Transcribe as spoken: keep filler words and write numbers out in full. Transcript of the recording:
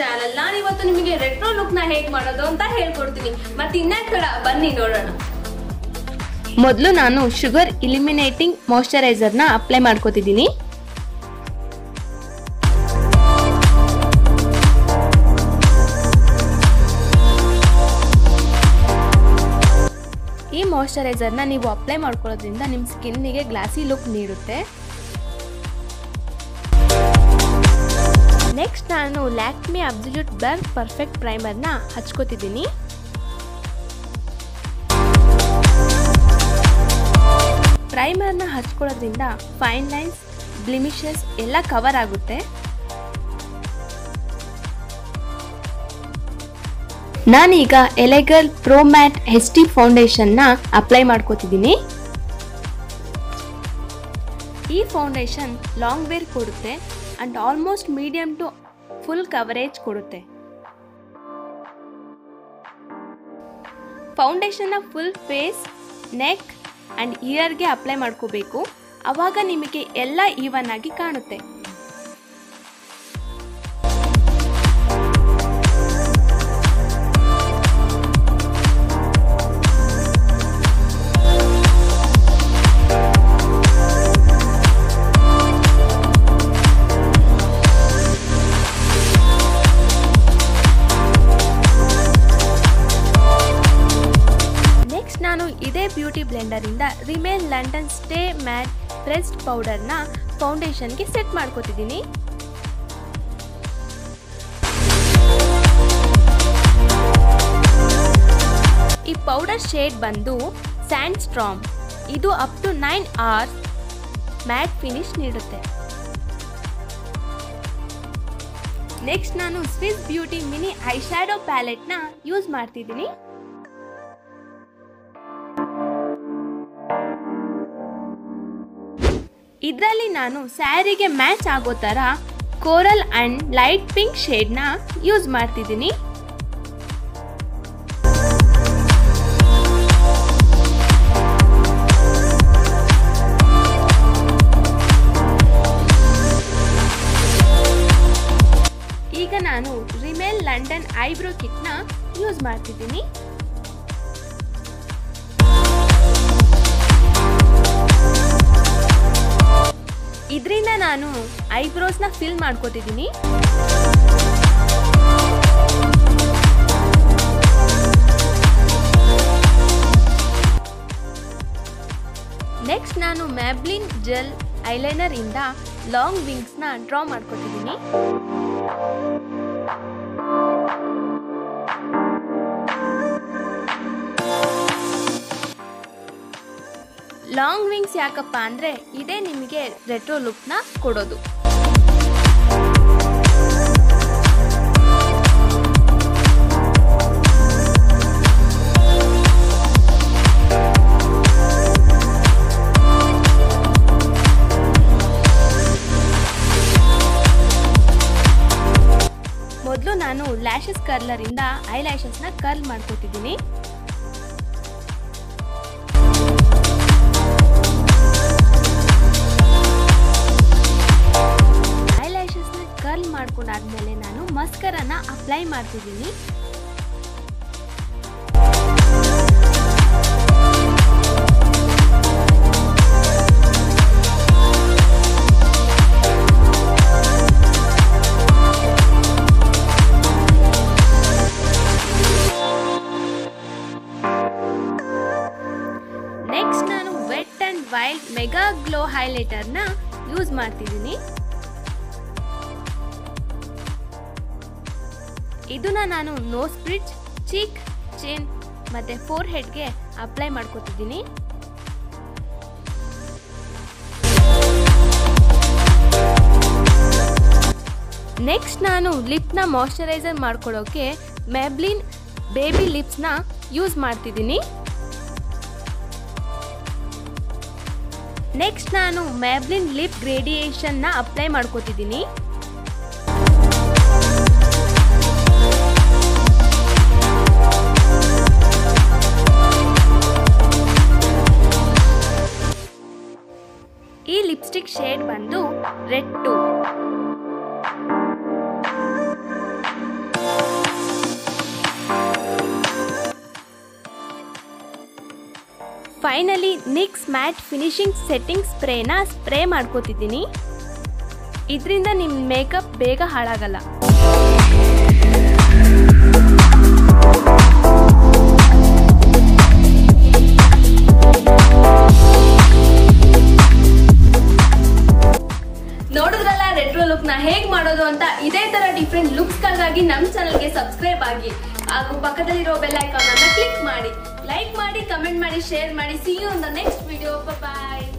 Channel. ನಾನು ಇವತ್ತು ನಿಮಗೆ ರೆಟ್ರೋ ಲುಕ್ ನ ಹೇಗೆ ಮಾಡೋದು ಅಂತ ಹೇಳ್ಕೊಡ್ತೀನಿ. ಮತ್ತೆ ಇನ್ನೆಕಡ ಬನ್ನಿ ನೋಡೋಣ. ಮೊದಲು ನಾನು ಶುಗರ್ ಎಲಿಮಿನೇಟಿಂಗ್ ಮಾಯಿಶ್ಚರೈಸರ್ ನ ಅಪ್ಲೈ ಮಾಡ್ಕೊತಿದ್ದೀನಿ. ಈ ಮಾಯಿಶ್ಚರೈಸರ್ ನ ನೀವು ಅಪ್ಲೈ ಮಾಡ್ಕೊಳ್ಳೋದ್ರಿಂದ ನಿಮ್ಮ ಸ್ಕಿನ್ ಗೆ ಗ್ಲಾಸಿ ಲುಕ್ ನೀಡುತ್ತೆ. ನೆಕ್ಸ್ಟ್ ನಾನು Lakme absolute blur perfect primer ನ ಹಚ್ಕೋತಿದ್ದೀನಿ. ಪ್ರೈಮರ್ ನ ಹಚ್ಕೊಳ್ಳೋದ್ರಿಂದ ಫೈನ್ ಲೈನ್ಸ್, ಬ್ಲಿಮಿಷಸ್ ಎಲ್ಲ ಕವರ್ ಆಗುತ್ತೆ. ನಾನೀಗ ಎಲೆಗಲ್ pro matte H D foundation ನ ಅಪ್ಲೈ ಮಾಡ್ಕೋತಿದ್ದೀನಿ. ಈ ಫೌಂಡೇಶನ್ ಲಾಂಗ್ ವೇರ್ ಕೊಡುತ್ತೆ and almost medium to full coverage ಕೊಡುತ್ತೆ. ಫೌಂಡೇಶನ್ ನ full face, neck and ear ಗೆ ಅಪ್ಲೈ ಮಾಡ್ಕೋಬೇಕು. ಆವಾಗ ನಿಮಗೆ ಎಲ್ಲ ಈವನ್ ಆಗಿ ಕಾಣುತ್ತೆ. ನಾನು ಇದೇ ಬ್ಯೂಟಿ ಬ್ಲೆಂಡರ್ ಇಂದ Rimmel London stay matte pressed powder ನ ಫೌಂಡೇಶನ್ ಗೆ ಸೆಟ್ ಮಾಡ್ಕೋತಿದ್ದೀನಿ. ಈ ಪೌಡರ್ ಶೇಡ್ ಬಂದು ಸ್ಯಾಂಡ್ ಸ್ಟ್ರಾಮ್. ಇದು up to nine hours matte finish ನೀಡುತ್ತೆ. ನೆಕ್ಸ್ಟ್ ನಾನು Swiss beauty mini eye shadow palette ನ ಯೂಸ್ ಮಾಡ್ತಿದ್ದೀನಿ. ಇದರಲ್ಲಿ ನಾನು ಸ್ಯಾರಿಗೆ ಮ್ಯಾಚ್ ಆಗೋ ಥರ ಕೋರಲ್ ಅಂಡ್ ಲೈಟ್ ಪಿಂಕ್ ಶೇಡ್ನ ಯೂಸ್ ಮಾಡ್ತಿದ್ದೀನಿ. ಈಗ ನಾನು ರಿಮೆಲ್ ಲಂಡನ್ ಐಬ್ರೋ ಕಿಟ್ನ ಯೂಸ್ ಮಾಡ್ತಿದ್ದೀನಿ. ಇದರಿಂದ ನಾನು ಐಬ್ರೋಸ್ನ ಫಿಲ್ ಮಾಡ್ಕೋತಿದ್ದೀನಿ. ನೆಕ್ಸ್ಟ್ ನಾನು ಮ್ಯಾಬ್ಲಿನ್ ಜೆಲ್ ಐಲೈನರ್ ಇಂದ ಲಾಂಗ್ ವಿಂಗ್ಸ್ನ ಡ್ರಾ ಮಾಡ್ಕೋತಿದ್ದೀನಿ. ಲಾಂಗ್ ವಿಂಗ್ಸ್ ಯಾಕಪ್ಪ ಅಂದರೆ ಇದೇ ನಿಮಗೆ ರೆಟ್ರೋ ಲುಕ್ನ ಕೊಡೋದು. ಮೊದಲು ನಾನು ಲ್ಯಾಶಸ್ ಕರ್ಲರ್ ಇಂದ ಐ ಲ್ಯಾಶಸ್ನ ಕರ್ಲ್ ಮಾಡ್ಕೊತಿದ್ದೀನಿ. ಮಾಡ್ಕೊಂಡಾದ್ಮೇಲೆ ನಾನು ಮಸ್ಕರನ ಅಪ್ಲೈ ಮಾಡ್ತಿದ್ದೀನಿ. ನೆಕ್ಸ್ಟ್ ನಾನು wet and wild mega glow highlighter ನ ಯೂಸ್ ಮಾಡ್ತಿದ್ದೀನಿ. ಇದನ್ನ ನಾನು ನೋಸ್ ಬ್ರಿಡ್ಜ್, ಚೀಕ್, ಚಿನ್ ಮತ್ತು ಫೋರ್ ಹೆಡ್ಗೆ ಅಪ್ಲೈ ಮಾಡ್ಕೊತಿದ್ದೀನಿ. ನೆಕ್ಸ್ಟ್ ನಾನು ಲಿಪ್ನ ಮಾಯಿಶ್ಚರೈಸರ್ ಮಾಡ್ಕೊಳ್ಳೋಕ್ಕೆ ಮ್ಯಾಬ್ಲಿನ್ ಬೇಬಿ ಲಿಪ್ಸ್ನ ಯೂಸ್ ಮಾಡ್ತಿದ್ದೀನಿ. ನೆಕ್ಸ್ಟ್ ನಾನು ಮ್ಯಾಬ್ಲಿನ್ ಲಿಪ್ ಗ್ರೇಡಿಯೇಷನ್ನ ಅಪ್ಲೈ ಮಾಡ್ಕೊತಿದ್ದೀನಿ. ಈ ಲಿಪ್ಸ್ಟಿಕ್ ಶೇಡ್ ಬಂದು ರೆಡ್ ಟು. फाइनली निक्स मैट फिनिशिंग सेटिंग स्प्रेन स्प्रे ಮಾಡ್ಕೊತಿದ್ದೀನಿ। ಇದರಿಂದ ನಿಮ್ಮ ಮೇಕಪ್ ಬೇಗ ಹಾಳಾಗಲ್ಲ। ನೋಡಿದ್ರಲ್ಲ ರೆಟ್ರೋ ಲುಕ್ ನ ಹೇಗೆ ಮಾಡೋದು ಅಂತ। ಇದೇ ತರ ಡಿಫರೆಂಟ್ ಲುಕ್ಸ್ ಗಳಿಗಾಗಿ ನಮ್ಮ ಚಾನೆಲ್ ಗೆ ಸಬ್ಸ್ಕ್ರೈಬ್ ಆಗಿ ಹಾಗೂ ಪಕ್ಕದಲ್ಲಿರೋ ಬೆಲ್ ಐಕಾನ್ ಅನ್ನು ಕ್ಲಿಕ್ ಮಾಡಿ, ಲೈಕ್ ಮಾಡಿ, ಕಮೆಂಟ್ ಮಾಡಿ, ಶೇರ್ ಮಾಡಿ। See you in the next video. Bye bye.